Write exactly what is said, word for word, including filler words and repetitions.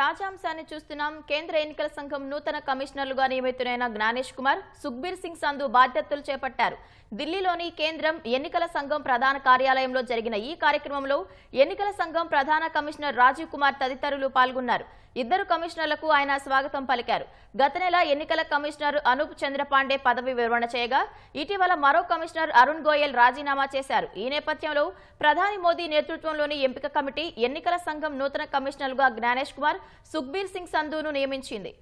తాజా అంశాన్ని చూస్తున్నాం. కేంద్ర ఎన్నికల సంఘం నూతన కమిషనర్లుగా నియమితులైన జ్ఞానేశ్ కుమార్, సుఖబీర్ సింగ్ సంధు బాధ్యతలు చేపట్టారు. ఢిల్లీలోని కేంద్రం ఎన్నికల సంఘం ప్రధాన కార్యాలయంలో జరిగిన ఈ కార్యక్రమంలో ఎన్నికల సంఘం ప్రధాన కమిషనర్ రాజీవ్ కుమార్ తదితరులు పాల్గొన్నారు. ఇద్దరు కమిషనర్లకు ఆయన స్వాగతం పలికారు. గత నెల ఎన్నికల కమిషనర్ అనూప్ చంద్ర పాండే పదవి విరమణ చేయగా ఇటీవల మరో కమిషనర్ అరుణ్ గోయల్ రాజీనామా చేశారు. ఈ నేపథ్యంలో ప్రధాని మోదీ నేతృత్వంలోని ఎంపిక కమిటీ ఎన్నికల సంఘం నూతన కమిషనర్లుగా జ్ఞానేశ్ కుమార్, సుఖబీర్ సింగ్ సంధును నియమించింది.